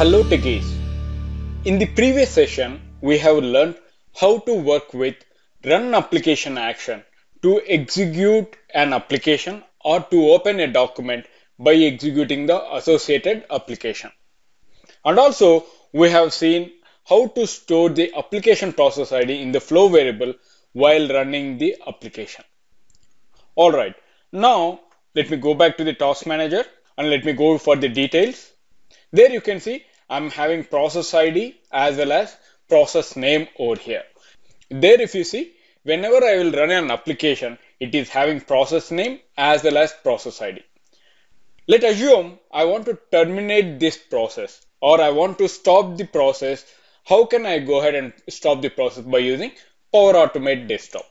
Hello Techies! In the previous session, we have learned how to work with run application action to execute an application or to open a document by executing the associated application. And also, we have seen how to store the application process ID in the flow variable while running the application. Alright, now let me go back to the task manager and let me go for the details. There you can see I'm having process ID as well as process name over here. There if you see, whenever I will run an application, it is having process name as well as process ID. Let's assume I want to terminate this process or I want to stop the process. How can I go ahead and stop the process by using Power Automate Desktop?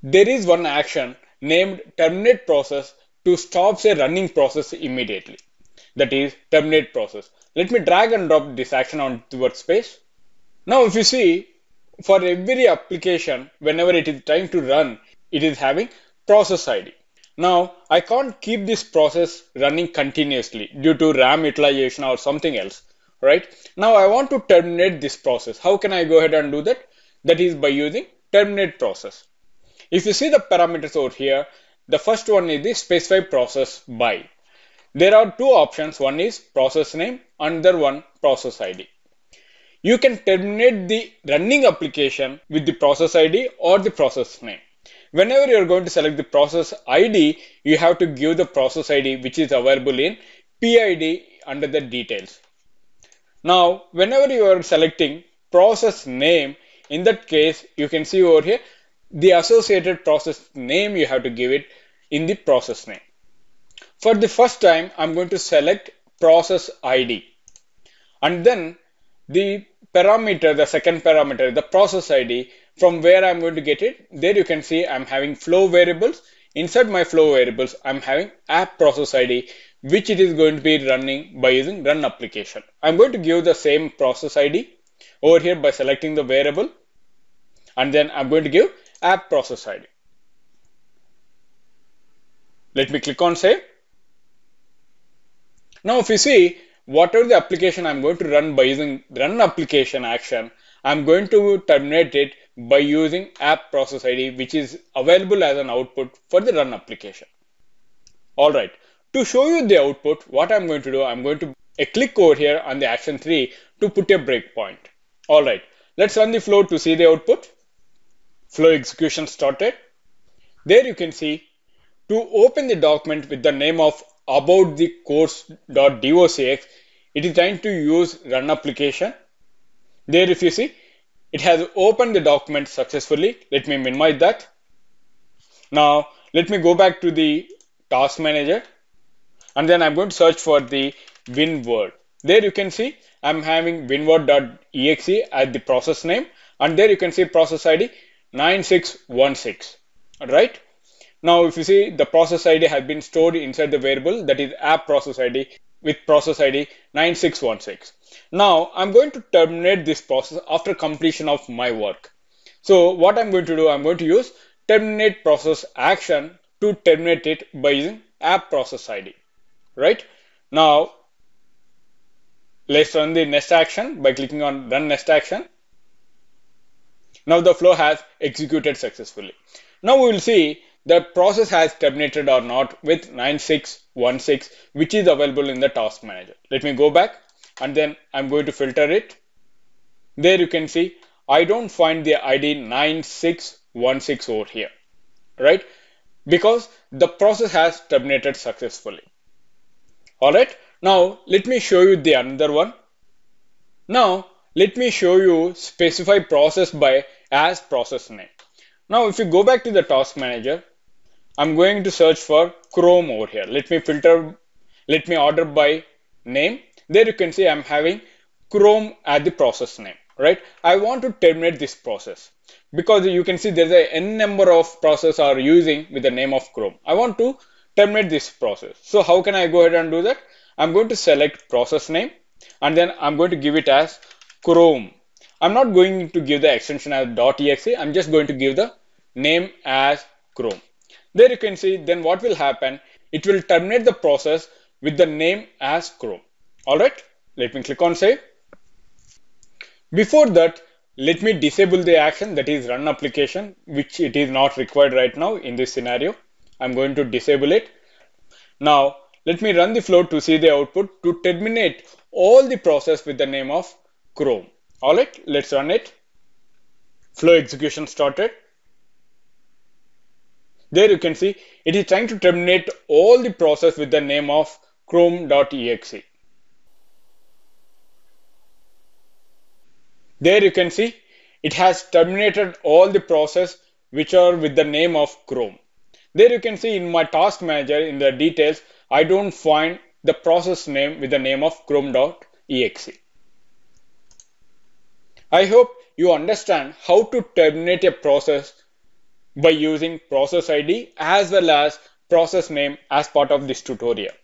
There is one action named terminate process to stop a running process immediately. That is terminate process. Let me drag and drop this action on the workspace. Now if you see, for every application, whenever it is trying to run, it is having process ID. Now I can't keep this process running continuously due to RAM utilization or something else, right? Now I want to terminate this process. How can I go ahead and do that? That is by using terminate process. If you see the parameters over here, the first one is the specify process by. There are two options, one is process name, another one process ID. You can terminate the running application with the process ID or the process name. Whenever you are going to select the process ID, you have to give the process ID which is available in PID under the details. Now, whenever you are selecting process name, in that case, you can see over here, the associated process name you have to give it in the process name. For the first time, I'm going to select process ID and then the parameter, the second parameter, the process ID, from where I'm going to get it. There you can see I'm having flow variables. Inside my flow variables, I'm having app process ID, which it is going to be running by using run application. I'm going to give the same process ID over here by selecting the variable and then I'm going to give app process ID. Let me click on save. Now if you see, whatever the application I'm going to run by using run application action, I'm going to terminate it by using app process ID, which is available as an output for the run application. Alright, to show you the output, what I'm going to do, I'm going to click over here on the action 3 to put a breakpoint. Alright, let's run the flow to see the output. Flow execution started. There you can see, to open the document with the name of about the course.docx, it is trying to use run application. There if you see, it has opened the document successfully. Let me minimize that. Now let me go back to the task manager and then I'm going to search for the winword. There you can see I'm having winword.exe as the process name and there you can see process ID 9616. Alright. Now if you see, the process ID has been stored inside the variable, that is app process ID with process ID 9616. Now I'm going to terminate this process after completion of my work. So what I'm going to do, I'm going to use terminate process action to terminate it by using app process ID. Right? Now let's run the next action by clicking on run next action. Now the flow has executed successfully. Now we will see the process has terminated or not with 9616, which is available in the task manager. Let me go back and then I'm going to filter it. There you can see I don't find the ID 9616 over here, right? Because the process has terminated successfully. Alright, now let me show you the another one. Now let me show you specify process by as process name. Now if you go back to the task manager, I'm going to search for Chrome over here. Let me filter, let me order by name. There you can see I'm having Chrome as the process name, right? I want to terminate this process because you can see there's a n number of processes are using with the name of Chrome. I want to terminate this process. So how can I go ahead and do that? I'm going to select process name and then I'm going to give it as Chrome. I'm not going to give the extension as .exe. I'm just going to give the name as Chrome. There you can see then what will happen. It will terminate the process with the name as Chrome. All right. Let me click on save. Before that, let me disable the action, that is run application, which it is not required right now in this scenario. I'm going to disable it. Now, let me run the flow to see the output to terminate all the process with the name of Chrome. All right, let's run it. Flow execution started. There you can see it is trying to terminate all the process with the name of chrome.exe. There you can see it has terminated all the process which are with the name of Chrome. There you can see in my task manager in the details, I don't find the process name with the name of chrome.exe. I hope you understand how to terminate a process by using process ID as well as process name as part of this tutorial.